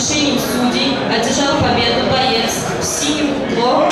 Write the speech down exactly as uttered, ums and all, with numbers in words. решением судей одержал победу боец в синем углу